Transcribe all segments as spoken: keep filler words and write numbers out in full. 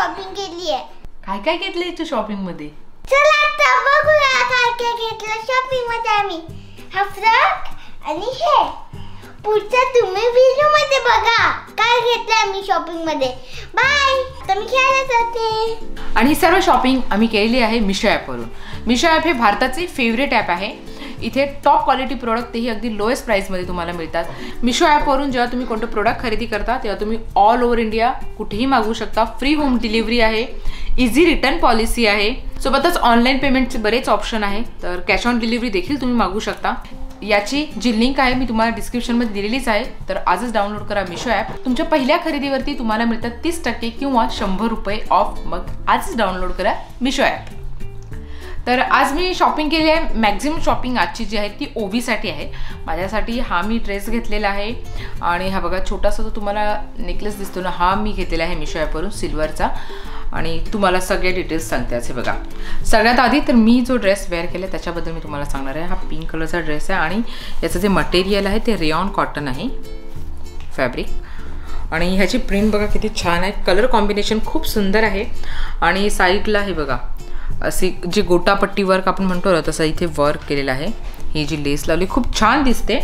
Shopping केली आहे। काय काय घेतले तू शॉपिंग मध्ये? चला आता बघूया काय काय घेतलं शॉपिंग मध्ये आम्ही। हा फ्रॉक आणि हे पुढचा तुम्ही व्हिडिओ मध्ये बघा काय घेतलं आम्ही शॉपिंग मध्ये। बाय। तुम्ही खेळायला जाते। आणि सर्व शॉपिंग आम्ही केली आहे मिशो ॲपवरून। मिशो ॲप हे भारताचे फेवरेट ॲप आहे। इथे टॉप क्वालिटी प्रोडक्ट ही अगदी लोएस्ट प्राइस मध्ये तुम्हाला मिळतात। मिशो ॲपवरून जेव्हा तुम्ही कोणतं प्रोडक्ट खरेदी करता तेव्हा तुम्ही ऑल ओव्हर इंडिया कुठेही मागवू शकता। फ्री होम डिलिव्हरी आहे, इझी रिटर्न पॉलिसी आहे, सोबतच ऑनलाईन पेमेंटचे बरेच ऑप्शन आहे। तर कॅश ऑन डिलिव्हरी देखील तुम्ही मागवू शकता। याची जी लिंक आहे मी तुम्हाला डिस्क्रिप्शन मध्ये दिलेलीच आहे। तर आजच डाउनलोड करा मिशो ॲप। तुमच्या पहिल्या खरेदीवरती तुम्हाला मिळतात तीस टक्के किंवा शंभर रुपये ऑफ। मग आजच डाउनलोड करा मिशो ॲप। तर आज मी शॉपिंग केली आहे। मॅक्झिमम शॉपिंग आजची जी आहे ती ओवीसाठी आहे। माझ्यासाठी हा मी ड्रेस घेतलेला आहे आणि हा बघा छोटासा तो तुम्हाला नेकलेस दिसतो ना, हा मी घेतलेला आहे मिशो ॲपवरून सिल्वरचा। आणि तुम्हाला सगळे डिटेल्स सांगते असे बघा। सगळ्यात आधी तर मी जो ड्रेस वेअर केला त्याच्याबद्दल मी तुम्हाला सांगणार आहे। हा पिंक कलरचा ड्रेस आहे आणि याचं जे मटेरियल आहे ते रेयॉन कॉटन आहे फॅब्रिक। आणि ह्याची प्रिंट बघा किती छान आहे, कलर कॉम्बिनेशन खूप सुंदर आहे। आणि साईडला हे बघा अशी जी गोटापट्टी वर्क आपण म्हणतो ना तसं इथे वर्क केलेलं आहे। ही जी लेस लावली खूप छान दिसते।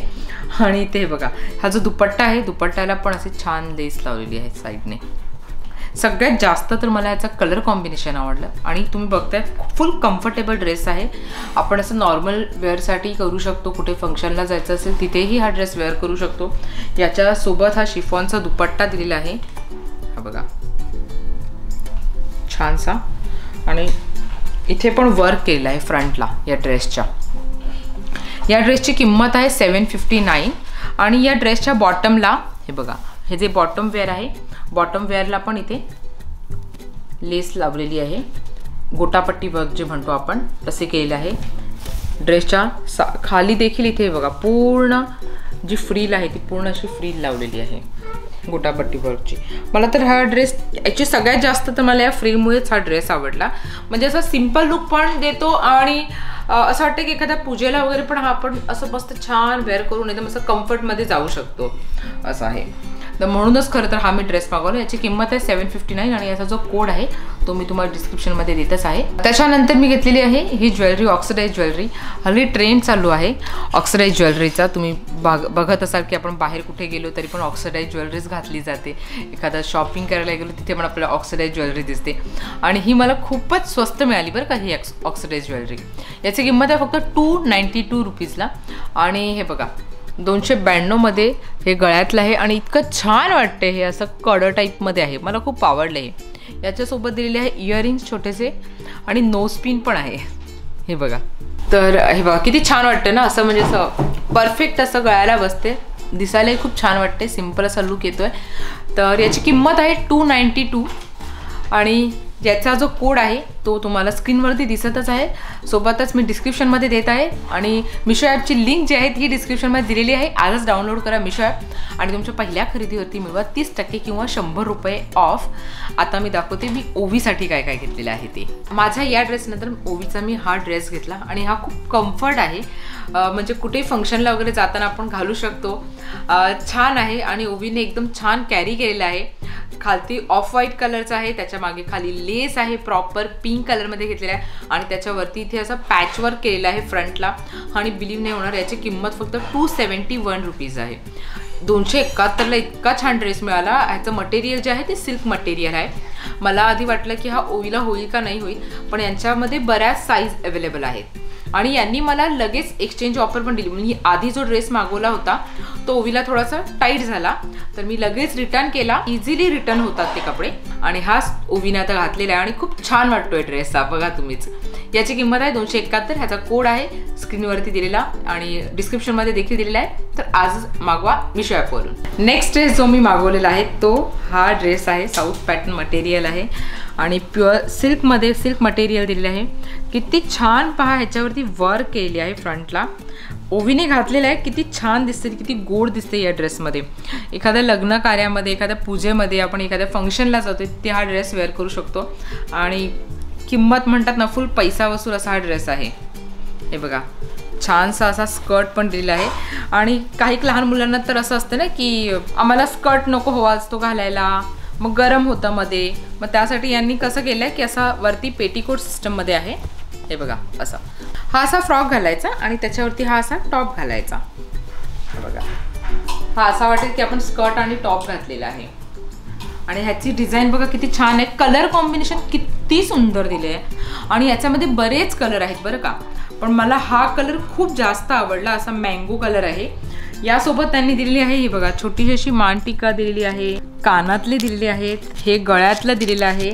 आणि ते बघा हा जो दुपट्टा आहे दुपट्ट्याला पण असे छान लेस लावलेली आहे साईडने। सगळ्यात जास्त तर मला याचा कलर कॉम्बिनेशन आवडलं। आणि तुम्ही बघताय फुल कम्फर्टेबल ड्रेस आहे। आपण असं नॉर्मल वेअरसाठी करू शकतो, कुठे फंक्शनला जायचं असेल तिथेही हा ड्रेस वेअर करू शकतो। याच्यासोबत हा शिफॉनचा दुपट्टा दिलेला आहे, हा बघा छानसा। आणि इथे पण वर्क केलेला आहे फ्रंटला या ड्रेसच्या। या ड्रेसची किंमत आहे सेवन फिफ्टी नाईन। आणि या ड्रेसच्या बॉटमला हे बघा हे जे बॉटम वेअर आहे बॉटम वेअरला पण इथे लेस लावलेली आहे, गोटापट्टी वर्क जे म्हणतो आपण तसे केलेलं आहे। ड्रेसच्या सा खाली देखील इथे बघा पूर्ण जी फ्रील आहे ती पूर्ण अशी फ्रील लावलेली आहे गोटापट्टी वर्कची। मला तर हा ड्रेस याची सगळ्यात जास्त तर मला या फ्रीलमुळेच हा ड्रेस आवडला। म्हणजे असा सिम्पल लुक पण देतो आणि असं वाटतं की एखाद्या पूजेला वगैरे पण हा आपण असं मस्त छान वेअर करून एकदम असं कम्फर्टमध्ये जाऊ शकतो असं आहे। तर म्हणूनच खरं तर हा मी ड्रेस मागवला। याची किंमत आहे सेवन फिफ्टी नाईन। आणि याचा जो कोड आहे तो मी तुम्हाला डिस्क्रिप्शनमध्ये देतच आहे। त्याच्यानंतर मी घेतलेली आहे ही ज्वेलरी, ऑक्सिडाईज ज्वेलरी। हल्ली ट्रेंड चालू आहे ऑक्सिडाईज ज्वेलरीचा। तुम्ही बाग बघत असाल की आपण बाहेर कुठे गेलो तरी पण ऑक्सिडाईज ज्वेलरीच घातली जाते। एखादा शॉपिंग करायला गेलो तिथे पण आपल्याला ऑक्सिडाईज ज्वेलरी दिसते। आणि ही मला खूपच स्वस्त मिळाली बरं का ही ऑक्सिडाईज ज्वेलरी। याची किंमत आहे फक्त टू नाईंटी टू रुपीजला। आणि हे बघा दोनशे ब्याण्णवमध्ये हे गळ्यातलं आहे आणि इतकं छान वाटते हे, असं कडं टाईपमध्ये आहे, मला खूप आवडलं हे। याच्यासोबत दिलेले आहे इयरिंग्स छोटेसे आणि नोजपिन पण आहे हे बघा। तर हे बघा किती छान वाटतं ना, असं म्हणजे असं परफेक्ट असं गळ्याला बसते, दिसायलाही खूप छान वाटते, सिम्पल असा लुक येतो आहे। तर याची किंमत आहे टू नाईंटी टू। आणि याचा जो कोड आहे तो तुम्हाला स्क्रीनवरती दिसतच आहे, सोबतच मी डिस्क्रिप्शनमध्ये देत आहे। आणि मिशो ॲपची लिंक जी आहे ती डिस्क्रिप्शनमध्ये दिलेली आहे। आजच डाउनलोड करा मिशो ॲप आणि तुमच्या पहिल्या खरेदीवरती मिळवा तीस टक्के किंवा शंभर रुपये ऑफ। आता मी दाखवते मी ओवीसाठी काय काय घेतलेलं आहे ते। माझा या ड्रेसनंतर ओवीचा मी हा ड्रेस घेतला आणि हा खूप कम्फर्ट आहे, म्हणजे कुठेही फंक्शनला वगैरे जाताना आपण घालू शकतो, छान आहे। आणि ओवीने एकदम छान कॅरी केलेला आहे। खालती ऑफ व्हाईट कलरचा आहे, त्याच्यामागे खाली लेस आहे प्रॉपर पिंक कलरमध्ये घेतलेला आहे आणि त्याच्यावरती इथे असा पॅचवर्क केलेला आहे फ्रंटला। आणि बिलीव्ह नाही होणार याची किंमत फक्त टू सेवन्टी वन रुपीज आहे। दोनशे एकाहत्तरला इतका छान ड्रेस मिळाला। ह्याचं मटेरियल जे आहे ते सिल्क मटेरियल आहे। मला आधी वाटलं की हा ओवीला होईल का नाही होईल, पण यांच्यामध्ये बऱ्याच साईज अवेलेबल आहेत। आणि यांनी मला लगेच एक्सचेंज ऑफर पण दिली। म्हणजे आधी जो ड्रेस मागवला होता तो ओवीला थोडासा टाईट झाला तर मी लगेच रिटर्न केला, इझिली रिटर्न होतात ते कपडे। आणि हा ओवीने आता घातलेला आहे आणि खूप छान वाटतोय ड्रेसचा, बघा तुम्हीच। याची किंमत आहे दोनशे एकाहत्तर। ह्याचा कोड आहे स्क्रीनवरती दिलेला आणि डिस्क्रिप्शनमध्ये देखील दिलेला आहे। तर आज मागवा मिशो ॲपवरून। नेक्स्ट ड्रेस जो मी मागवलेला आहे तो हा ड्रेस आहे, साऊथ पॅटर्न मटेरियल आहे आणि प्युअर सिल्कमध्ये सिल्क मटेरियल दिलेलं आहे। किती छान पहा ह्याच्यावरती वर्क केली आहे फ्रंटला, ओवीने घातलेलं आहे, किती छान दिसते, किती गोड दिसते या ड्रेसमध्ये। एखाद्या लग्न कार्यामध्ये, एखाद्या पूजेमध्ये, आपण एखाद्या फंक्शनला जातो ते हा ड्रेस वेअर करू शकतो। आणि किंमत म्हणतात ना फुल पैसा वसूल असा हा ड्रेस आहे। हे बघा छानसा असा स्कर्ट पण दिलेला आहे। आणि काही लहान मुलांना तर असं असतं ना की आम्हाला स्कर्ट नको हवा असतो घालायला, मग गरम होतं मध्ये, मग त्यासाठी यांनी कसं केलं की असा वरती पेटीकोट सिस्टममध्ये आहे, हे बघा असा हा असा फ्रॉक घालायचा आणि त्याच्यावरती हा असा टॉप घालायचा, हे बघा हा असा वाटेल की आपण स्कर्ट आणि टॉप घातलेला आहे। आणि ह्याची डिझाइन बघा किती छान आहे, कलर कॉम्बिनेशन किती सुंदर दिले आहे आणि याच्यामध्ये बरेच कलर आहेत बरं का, पण मला हा कलर खूप जास्त आवडला, असा मँगो कलर आहे। यासोबत त्यांनी दिलेली आहे ही बघा छोटीशी अशी मानटिका दिलेली आहे, कानातले दिलेले आहेत, हे गळ्यातलं दिलेलं आहे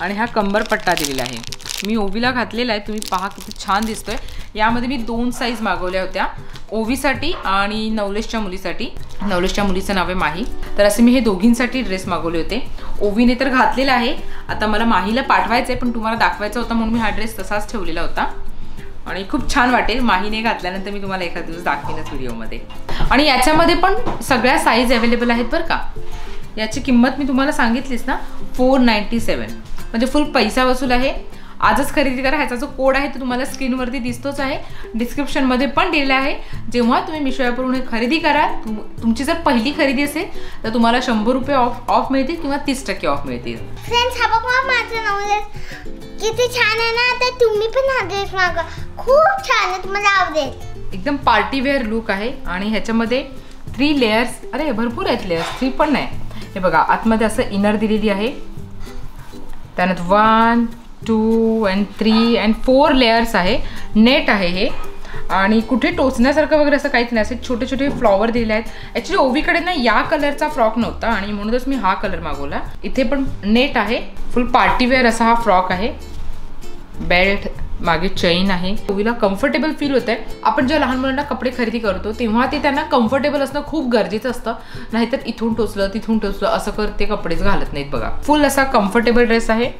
आणि हा कंबरपट्टा दिलेला आहे। मी ओवीला घातलेला आहे, तुम्ही पहा किती छान दिसतोय। यामध्ये मी दोन साईज मागवल्या होत्या, ओवीसाठी आणि नवलेशच्या मुलीसाठी। नवलेशच्या मुलीचं नाव आहे माही, तर असे मी हे दोघींसाठी ड्रेस मागवले होते। ओवीने तर घातलेला आहे, आता मला माहीला पाठवायचं आहे, पण तुम्हाला दाखवायचा होता म्हणून मी हा ड्रेस तसाच ठेवलेला होता आणि खूप छान वाटेल। माहीने घातल्यानंतर मी तुम्हाला एखाद दिवस दाखवीनच व्हिडिओमध्ये। आणि याच्यामध्ये पण सगळ्या साईज अवेलेबल आहेत बरं का। याची किंमत मी तुम्हाला सांगितलीस ना, चार नव्याण्णव, म्हणजे फुल पैसा वसूल आहे। आजच खरेदी करा, ह्याचा जो कोड आहे तो तुम्हाला स्क्रीनवरती दिसतोच आहे, डिस्क्रिप्शनमध्ये पण दिलेला आहे। जेव्हा तुम्ही मिशो ॲपवरून खरेदी करा, तुम तुमची जर पहिली खरेदी असेल तर तुम्हाला शंभर रुपये ऑफ ऑफ मिळतील किंवा तीस टक्के ऑफ मिळतील। फ्रेंड्स हा बघा माझं नवलेश किती छान आहे ना, तर तुम्ही पण हा ड्रेस मागवा, खूप छान आहे, तुम्हाला आवडेल। एकदम पार्टी वेअर लुक आहे आणि ह्याच्यामध्ये थ्री लेयर्स, अरे भरपूर आहेत लेयर्स, थ्री पण नाही। हे बघा आतमध्ये असं इनर दिलेली आहे, त्यानंतर one two and three and four layers आहे, नेट आहे हे। आणि कुठे टोचण्यासारखं वगैरे असं काहीच नाही, असे छोटे छोटे फ्लॉवर दिलेले आहेत। ॲक्च्युली ओवीकडे ना या कलरचा फ्रॉक नव्हता आणि म्हणूनच मी हा कलर मागवला। इथे पण नेट आहे, फुल पार्टीवेअर असा हा फ्रॉक आहे। बेल्ट, मागे चेन आहे। ओवीला कम्फर्टेबल फील होत आहे। आपण ज्या लहान मुलांना कपडे खरेदी करतो तेव्हा ते त्यांना कम्फर्टेबल असणं खूप गरजेचं असतं, नाहीतर इथून टोचलं तिथून टोचलं असं करते कपडेच घालत नाहीत बघा। फुल असा कम्फर्टेबल ड्रेस आहे।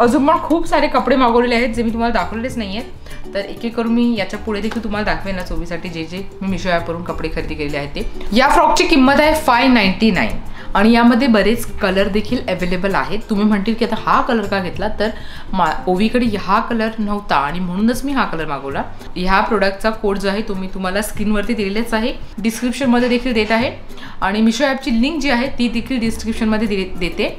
अजून पण खूप सारे कपडे मागवलेले आहेत जे मी तुम्हाला दाखवलेच नाही आहेत, तर एक एक करून मी याच्या पुढे देखील तुम्हाला दाखवेनच ओवीसाठी जे जे मी मिशो ॲपवरून कपडे खरेदी केलेले आहेत ते। या फ्रॉकची किंमत आहे पाचशे नव्याण्णव आणि यामध्ये बरेच कलर देखील अवेलेबल आहेत। तुम्ही म्हणतील की आता हा कलर का घेतला, तर मा ओवीकडे हा कलर नव्हता आणि म्हणूनच मी हा कलर मागवला। ह्या प्रोडक्टचा कोड जो आहे तो मी तुम्हाला स्क्रीनवरती दिलेलाच आहे, डिस्क्रिप्शनमध्ये देखील देत आहे आणि मिशो ॲपची लिंक जी आहे ती देखील डिस्क्रिप्शनमध्ये दिली देते।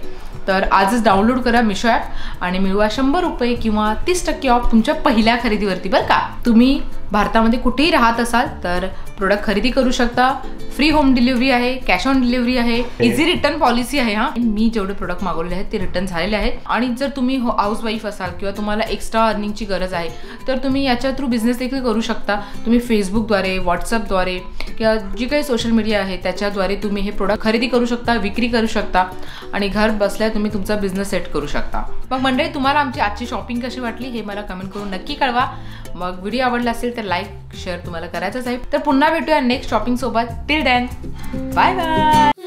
तर आजच डाउनलोड करा मिशो ॲप आणि मिळवा शंभर रुपये किंवा तीस टक्के ऑफ तुमच्या पहिल्या खरेदीवरती बरं का। तुम्ही भारतामध्ये कुठेही राहत असाल तर प्रोडक्ट खरेदी करू शकता, फ्री होम डिलिव्हरी आहे, कॅश ऑन डिलिव्हरी आहे, इझी रिटर्न पॉलिसी आहे। हां, मी जेवढे प्रोडक्ट मागवलेले आहेत ते रिटर्न झालेले आहेत। आणि जर तुम्ही हाऊस वाईफ असाल किंवा तुम्हाला एक्स्ट्रा अर्निंगची गरज आहे तर तुम्ही याच्या थ्रू बिझनेस देखील करू शकता। तुम्ही फेसबुकद्वारे, व्हॉट्सअपद्वारे किंवा जी काही सोशल मीडिया आहे त्याच्याद्वारे तुम्ही हे प्रोडक्ट खरेदी करू शकता, विक्री करू शकता आणि घर बसल्या तुम्ही तुमचा बिझनेस सेट करू शकता। मग मंडळी, तुम्हाला आमची आजची शॉपिंग कशी वाटली हे मला कमेंट करून नक्की कळवा। मग व्हिडिओ आवडला असेल तर लाईक शेअर तुम्हाला करायचंच आहे। तर पुन्हा भेटूया नेक्स्ट शॉपिंग सोबत। Till then, bye bye.